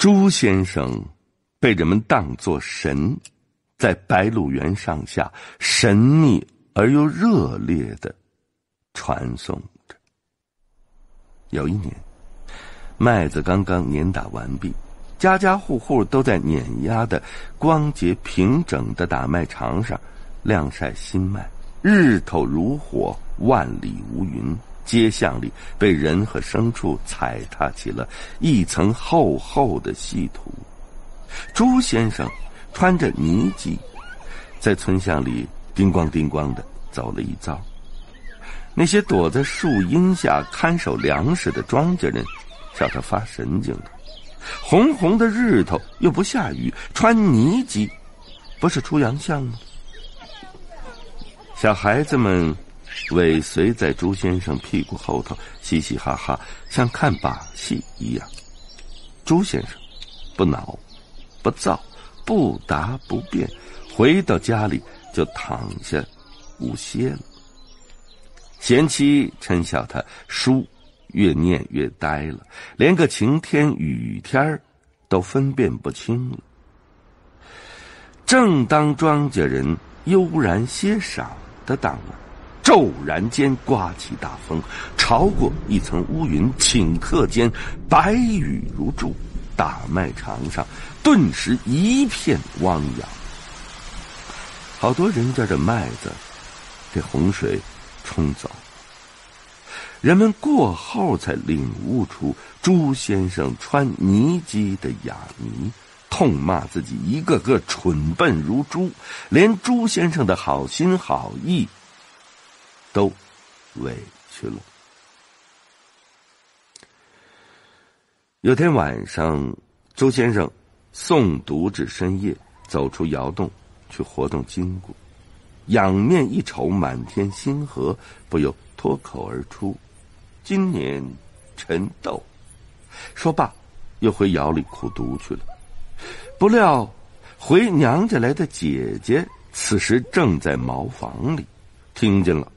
朱先生被人们当作神，在白鹿原上下神秘而又热烈地传颂着。有一年，麦子刚刚碾打完毕，家家户户都在碾压的光洁平整的大麦场上晾晒新麦，日头如火，万里无云，街巷里被人和牲畜踩踏起了一层厚厚的细土。朱先生穿着泥屐，在村巷里叮咣叮咣的走了一遭。那些躲在树荫下看守粮食的庄稼人叫他发神经了。红红的日头又不下雨，穿泥屐不是出洋相吗？小孩子们尾随在朱先生屁股后头，嘻嘻哈哈，像看把戏一样。朱先生不恼不躁，不答不辩，回到家里就躺下午歇了。贤妻嗔笑他书越念越呆了，连个晴天雨天都分辨不清了。正当庄稼人悠然歇晌的当晚，骤然间刮起大风，潮过一层乌云，顷刻间白雨如注，大麦场上顿时一片汪洋。好多人家的麦子被洪水冲走，人们过后才领悟出朱先生穿泥屐的哑谜，痛骂自己一个个蠢笨如猪，连朱先生的好心好意都委屈了。有天晚上，朱先生诵读至深夜，走出窑洞去活动筋骨，仰面一瞅满天星河，不由脱口而出：“今年陈豆。”说罢又回窑里苦读去了。不料回娘家来的姐姐此时正在茅房里，听见了。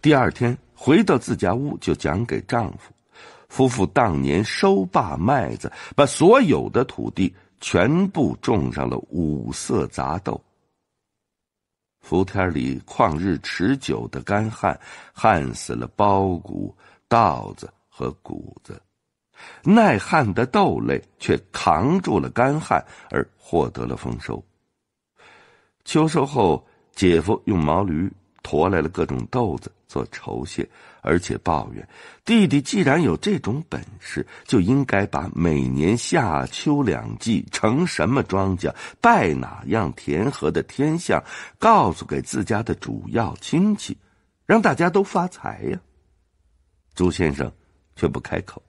第二天回到自家屋就讲给丈夫，夫妇当年收罢麦子，把所有的土地全部种上了五色杂豆。伏天里旷日持久的干旱，旱死了苞谷、稻子和谷子，耐旱的豆类却扛住了干旱而获得了丰收。秋收后，姐夫用毛驴驮来了各种豆子做酬谢，而且抱怨弟弟既然有这种本事，就应该把每年夏秋两季成什么庄稼、拜哪样田禾的天象告诉给自家的主要亲戚，让大家都发财呀。朱先生却不开口。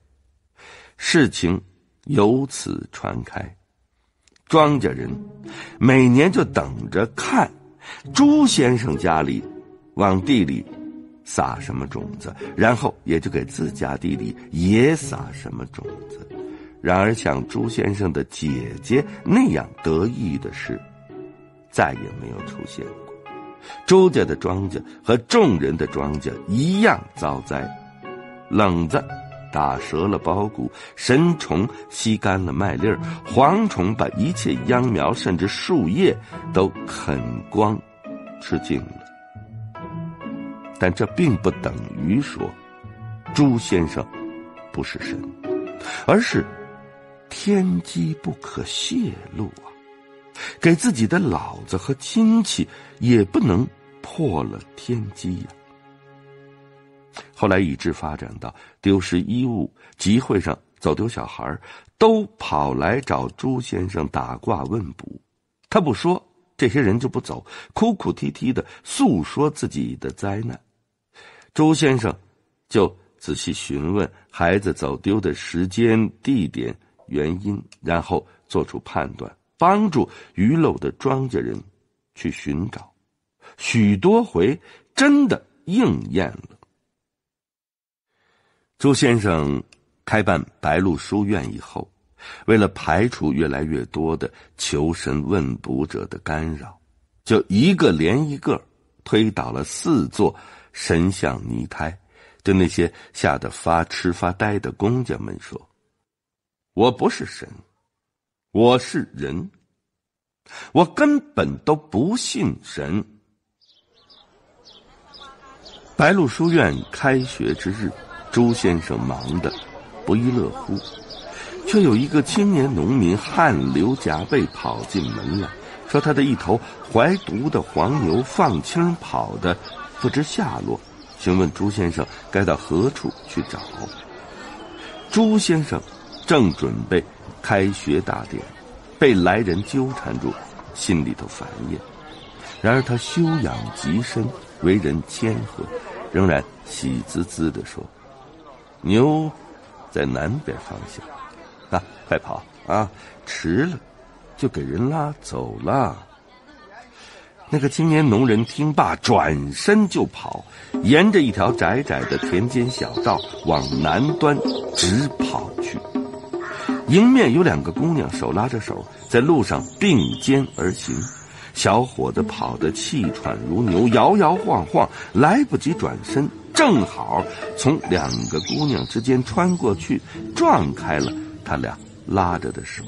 事情由此传开，庄稼人每年就等着看朱先生家里往地里撒什么种子，然后也就给自家地里也撒什么种子。然而像朱先生的姐姐那样得意的事再也没有出现过。朱家的庄稼和众人的庄稼一样遭灾，冷子打折了苞谷，神虫吸干了麦粒儿，蝗虫把一切秧苗甚至树叶都啃光吃尽了。但这并不等于说朱先生不是神，而是天机不可泄露啊，给自己的老子和亲戚也不能破了天机呀。后来以致发展到丢失衣物、集会上走丢小孩都跑来找朱先生打卦问卜，他不说，这些人就不走，哭哭啼啼的诉说自己的灾难。朱先生就仔细询问孩子走丢的时间、地点、原因，然后做出判断，帮助余漏的庄稼人去寻找，许多回真的应验了。朱先生开办白鹿书院以后，为了排除越来越多的求神问卜者的干扰，就一个连一个推倒了4座神像泥胎，对那些吓得发痴发呆的公家们说：“我不是神，我是人，我根本都不信神。白鹿书院开学之日，朱先生忙得不亦乐乎，却有一个青年农民汗流浃背跑进门来，说他的一头怀犊的黄牛放青跑的不知下落，询问朱先生该到何处去找。朱先生正准备开学大典，被来人纠缠住，心里头烦厌。然而他修养极深，为人谦和，仍然喜滋滋地说：“牛在南边方向，啊，快跑啊！迟了就给人拉走了。”那个青年农人听罢，转身就跑，沿着一条窄窄的田间小道往南端直跑去。迎面有两个姑娘手拉着手，在路上并肩而行。小伙子跑得气喘如牛，摇摇晃晃，来不及转身，正好从两个姑娘之间穿过去，撞开了他俩拉着的手。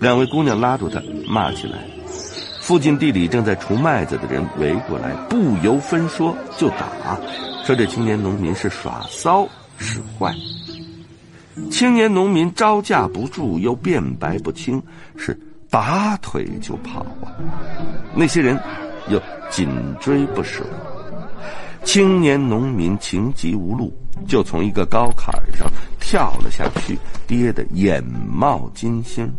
两位姑娘拉住他，骂起来。附近地里正在除麦子的人围过来，不由分说就打，说这青年农民是耍骚使坏。青年农民招架不住，又辩白不清，是拔腿就跑啊。那些人又紧追不舍。青年农民情急无路，就从一个高坎上跳了下去，跌得眼冒金星。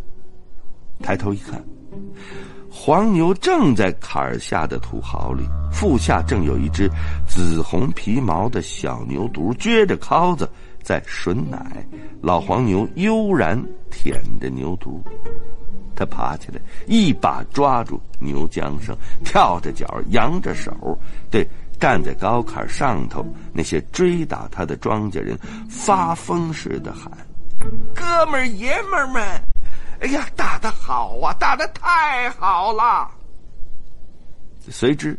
抬头一看，黄牛正在坎下的土壕里，腹下正有一只紫红皮毛的小牛犊撅着尻子在吮奶。老黄牛悠然舔着牛犊，他爬起来，一把抓住牛缰绳，跳着脚，扬着手，对站在高坎上头那些追打他的庄稼人发疯似的喊：“哥们儿，爷们儿们！哎呀，打得好啊，打得太好了！”随之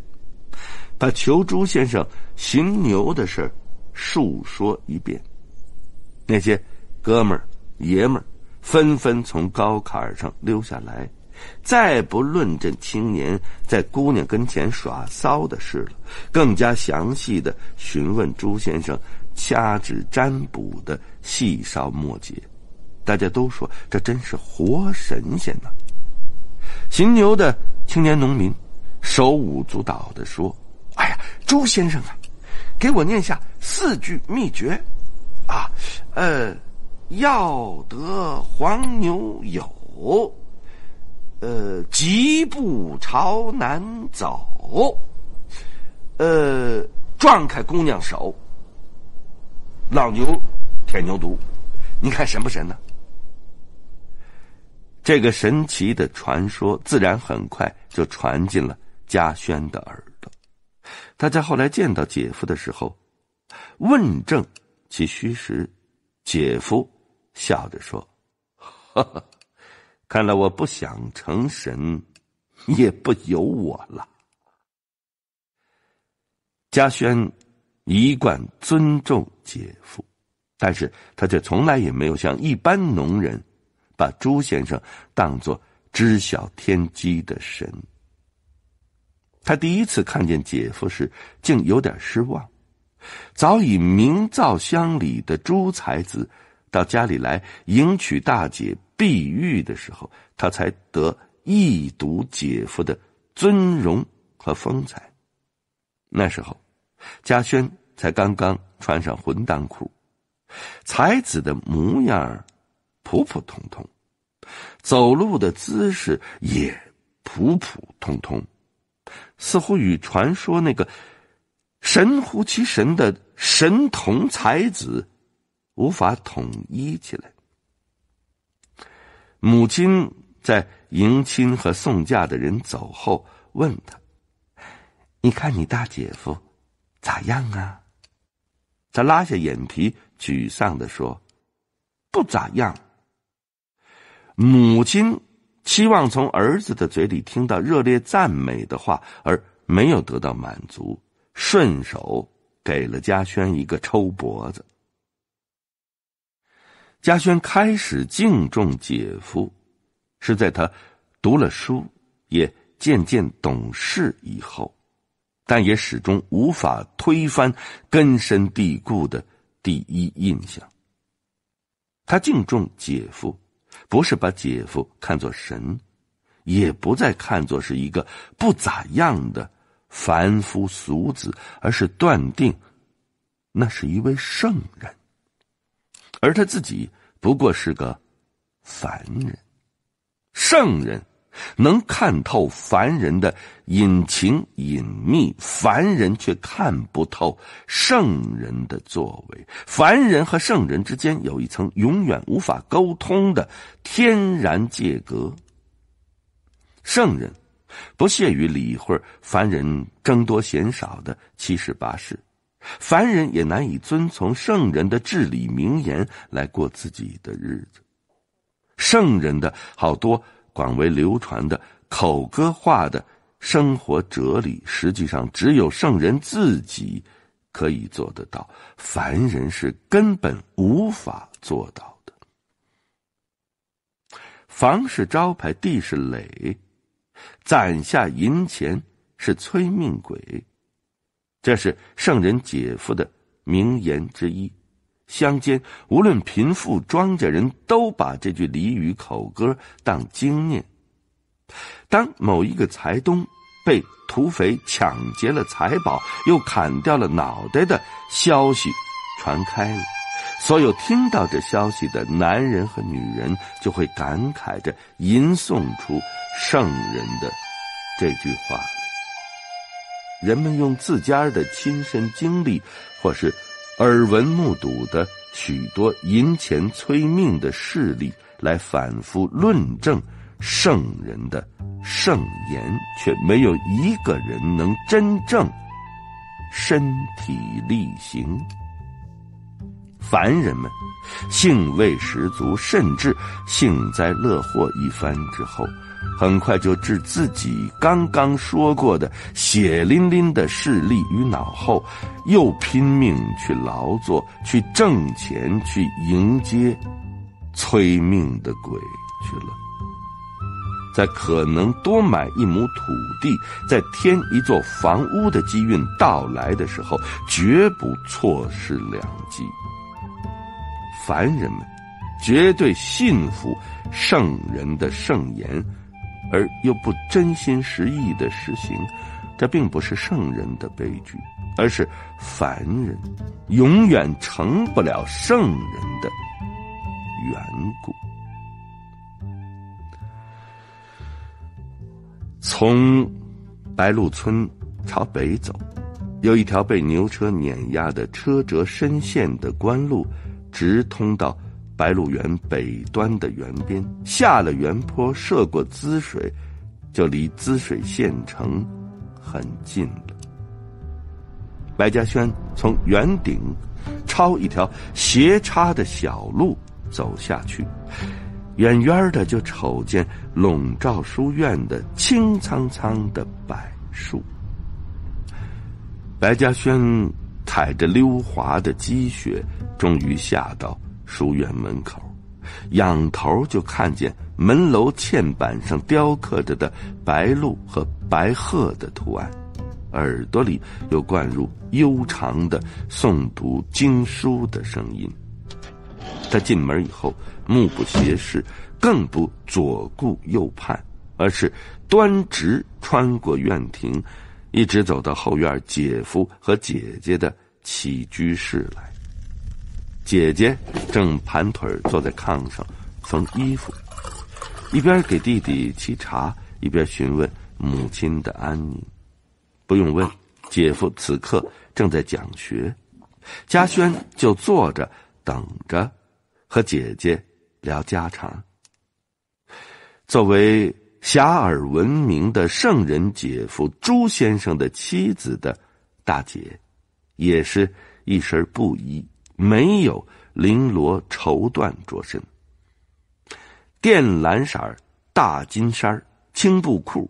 把求朱先生寻牛的事述说一遍。那些哥们儿爷们儿纷纷从高坎上溜下来，再不论这青年在姑娘跟前耍骚的事了，更加详细的询问朱先生掐指占卜的细梢末节。大家都说这真是活神仙呐！行牛的青年农民手舞足蹈地说：“哎呀，朱先生啊，给我念下四句秘诀啊，要得黄牛有，疾步朝南走，撞开姑娘手，老牛舔牛犊，你看神不神呢？”这个神奇的传说自然很快就传进了嘉轩的耳朵。大家后来见到姐夫的时候，问证其虚实，姐夫笑着说：“呵呵，看来我不想成神，也不由我了。”嘉轩一贯尊重姐夫，但是他却从来也没有像一般农人把朱先生当作知晓天机的神。他第一次看见姐夫时，竟有点失望。早已名噪乡里的朱才子到家里来迎娶大姐碧玉的时候，他才得一睹姐夫的尊容和风采。那时候嘉轩才刚刚穿上混裆裤，才子的模样普普通通，走路的姿势也普普通通，似乎与传说那个神乎其神的神童才子无法统一起来。母亲在迎亲和送嫁的人走后问他：“你看你大姐夫咋样啊？”他拉下眼皮，沮丧地说：“不咋样。”母亲期望从儿子的嘴里听到热烈赞美的话，而没有得到满足，顺手给了嘉轩一个抽脖子。嘉轩开始敬重姐夫，是在他读了书，也渐渐懂事以后，但也始终无法推翻根深蒂固的第一印象。他敬重姐夫，不是把姐夫看作神，也不再看作是一个不咋样的凡夫俗子，而是断定那是一位圣人，而他自己不过是个凡人。圣人能看透凡人的隐情隐秘，凡人却看不透圣人的作为。凡人和圣人之间有一层永远无法沟通的天然界隔。圣人不屑于理会凡人争多嫌少的七十八事，凡人也难以遵从圣人的至理名言来过自己的日子。圣人的好多广为流传的口歌化的生活哲理，实际上只有圣人自己可以做得到，凡人是根本无法做到的。房是招牌，地是垒，攒下银钱是催命鬼，这是圣人姐夫的名言之一。乡间无论贫富庄稼人都把这句俚语口歌当经念。当某一个财东被土匪抢劫了财宝，又砍掉了脑袋的消息传开了，所有听到这消息的男人和女人就会感慨着吟诵出圣人的这句话。人们用自家的亲身经历或是耳闻目睹的许多银钱催命的事例来反复论证圣人的圣言，却没有一个人能真正身体力行。凡人们兴味十足，甚至幸灾乐祸一番之后，很快就置自己刚刚说过的血淋淋的事例于脑后，又拼命去劳作，去挣钱，去迎接催命的鬼去了。在可能多买一亩土地，再添一座房屋的机运到来的时候，绝不错失良机。凡人们绝对信服圣人的圣言，而又不真心实意的实行，这并不是圣人的悲剧，而是凡人永远成不了圣人的缘故。从白鹿村朝北走，有一条被牛车碾压的车辙深陷的官路，直通到白鹿原北端的原边，下了原坡，涉过滋水，就离滋水县城很近了。白嘉轩从圆顶抄一条斜插的小路走下去，远远的就瞅见笼罩书院的青苍苍的柏树。白嘉轩踩着溜滑的积雪，终于下到书院门口，仰头就看见门楼嵌板上雕刻着的白鹭和白鹤的图案，耳朵里又灌入悠长的诵读经书的声音。他进门以后目不斜视，更不左顾右盼，而是端直穿过院庭，一直走到后院姐夫和姐姐的起居室来。姐姐正盘腿坐在炕上缝衣服，一边给弟弟沏茶，一边询问母亲的安宁。不用问，姐夫此刻正在讲学，嘉轩就坐着等着和姐姐聊家常。作为遐迩闻名的圣人姐夫朱先生的妻子的大姐，也是一身布衣，没有绫罗绸缎着身，靛蓝色大金衫，青布裤，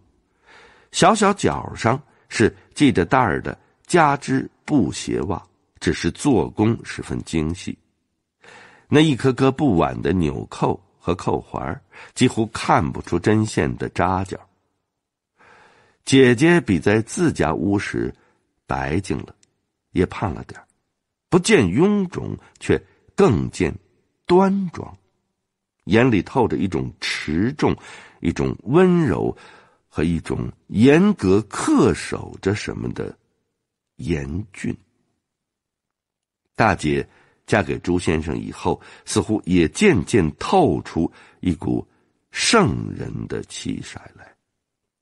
小小脚上是系着带儿的加织布鞋袜，只是做工十分精细，那一颗颗不挽的纽扣和扣环，几乎看不出针线的扎角。姐姐比在自家屋时白净了，也胖了点，不见臃肿，却更见端庄，眼里透着一种持重，一种温柔，和一种严格恪守着什么的严峻。大姐嫁给朱先生以后，似乎也渐渐透出一股圣人的气概来，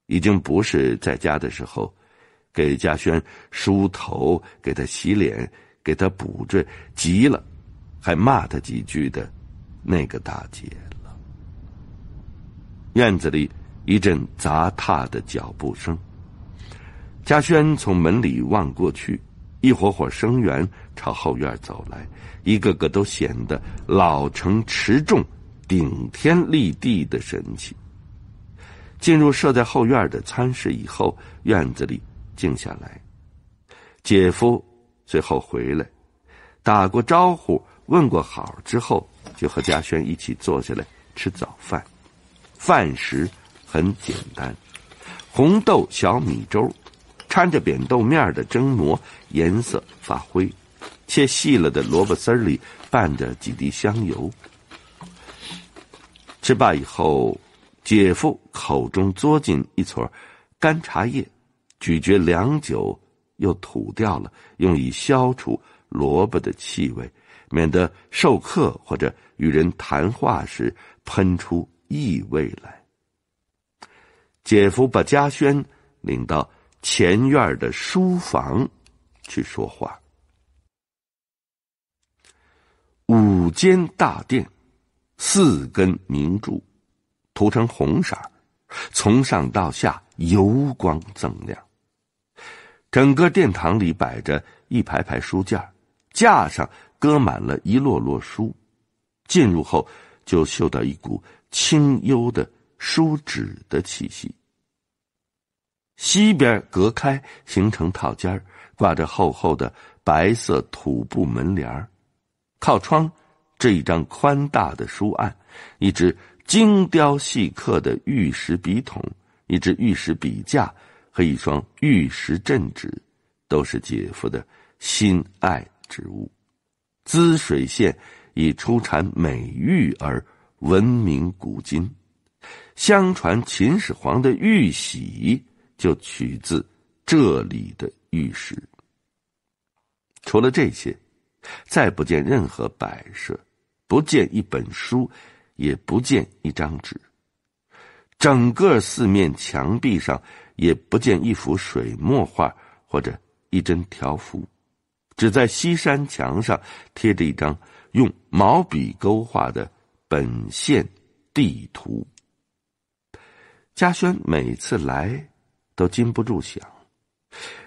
已经不是在家的时候给家轩梳头，给他洗脸，给他补缀，急了还骂他几句的那个大姐了。院子里一阵杂踏的脚步声，家轩从门里望过去，一伙伙生员朝后院走来，一个个都显得老成持重，顶天立地的神气。进入设在后院的餐室以后，院子里静下来。姐夫随后回来，打过招呼问过好之后，就和家轩一起坐下来吃早饭。饭食很简单，红豆小米粥，掺着扁豆面的蒸馍，颜色发灰，切细了的萝卜丝里拌着几滴香油。吃罢以后，姐夫口中嘬进一撮干茶叶，咀嚼良久，又吐掉了，用以消除萝卜的气味，免得授课或者与人谈话时喷出异味来。姐夫把家轩领到前院的书房去说话。五间大殿，四根明柱，涂成红色，从上到下油光锃亮。整个殿堂里摆着一排排书架，架上搁满了一摞摞书，进入后就嗅到一股清幽的书纸的气息。西边隔开，形成套间，挂着厚厚的白色土布门帘，靠窗这一张宽大的书案，一只精雕细刻的玉石笔筒，一只玉石笔架和一双玉石镇纸，都是姐夫的心爱之物。滋水县以出产美玉而闻名古今，相传秦始皇的玉玺就取自这里的玉石。除了这些，再不见任何摆设，不见一本书，也不见一张纸。整个四面墙壁上也不见一幅水墨画或者一针条幅，只在西山墙上贴着一张用毛笔勾画的本县地图。家轩每次来都禁不住想，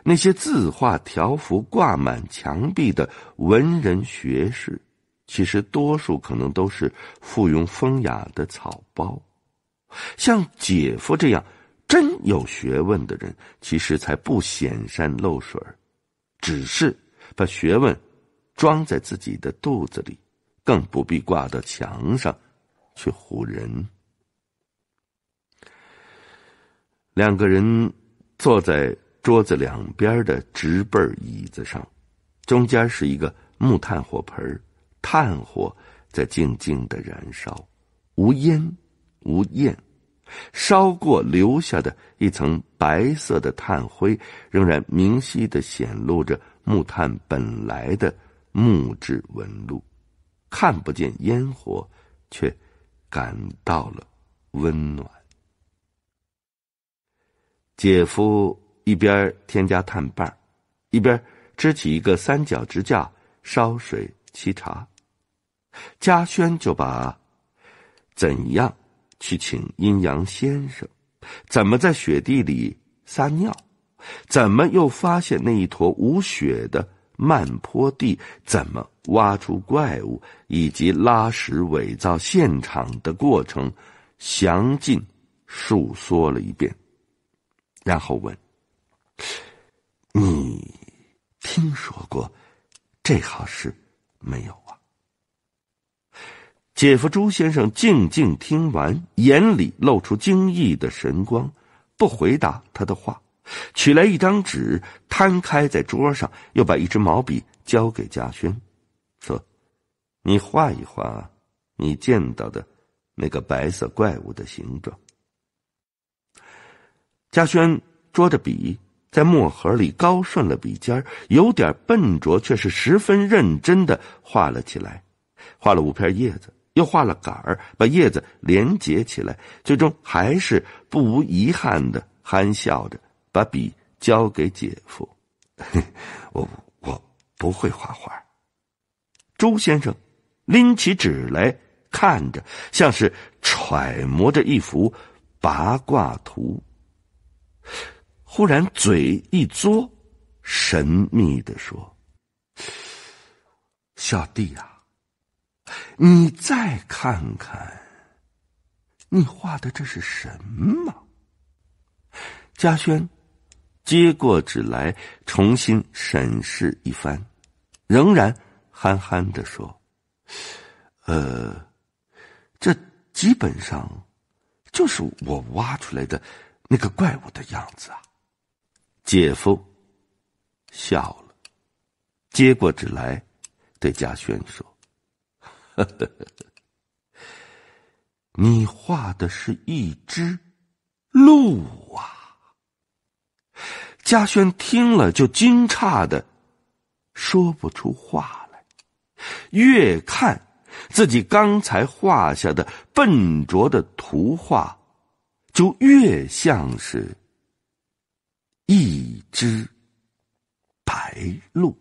那些字画条幅挂满墙壁的文人学士，其实多数可能都是附庸风雅的草包。像姐夫这样真有学问的人，其实才不显山露水，只是把学问装在自己的肚子里，更不必挂到墙上去唬人。两个人坐在桌子两边的直背椅子上，中间是一个木炭火盆，炭火在静静的燃烧，无烟无焰，烧过留下的一层白色的炭灰，仍然明晰地显露着木炭本来的木质纹路，看不见烟火，却感到了温暖。姐夫一边添加炭瓣，一边支起一个三角支架烧水沏茶。家轩就把怎样去请阴阳先生，怎么在雪地里撒尿，怎么又发现那一坨无雪的漫坡地，怎么挖出怪物，以及拉屎伪造现场的过程详尽述说了一遍，然后问：“你听说过这好事没有啊？”姐夫朱先生静静听完，眼里露出惊异的神光，不回答他的话，取来一张纸摊开在桌上，又把一支毛笔交给嘉轩，说：“你画一画你见到的那个白色怪物的形状。”嘉轩捉着笔，在墨盒里高顺了笔尖，有点笨拙，却是十分认真地画了起来。画了5片叶子，又画了杆儿，把叶子连结起来，最终还是不无遗憾地憨笑着把笔交给姐夫。我不会画画。周先生拎起纸来看着，像是揣摩着一幅八卦图。忽然嘴一嘬，神秘地说：“小弟啊，你再看看，你画的这是什么？”嘉轩接过纸来，重新审视一番，仍然憨憨地说：“这基本上就是我挖出来的那个怪物的样子啊。”姐夫笑了，接过纸来，对嘉轩说：“你画的是一只鹿啊！”嘉轩听了就惊诧的说不出话来，越看自己刚才画下的笨拙的图画，就越像是一只白鹿。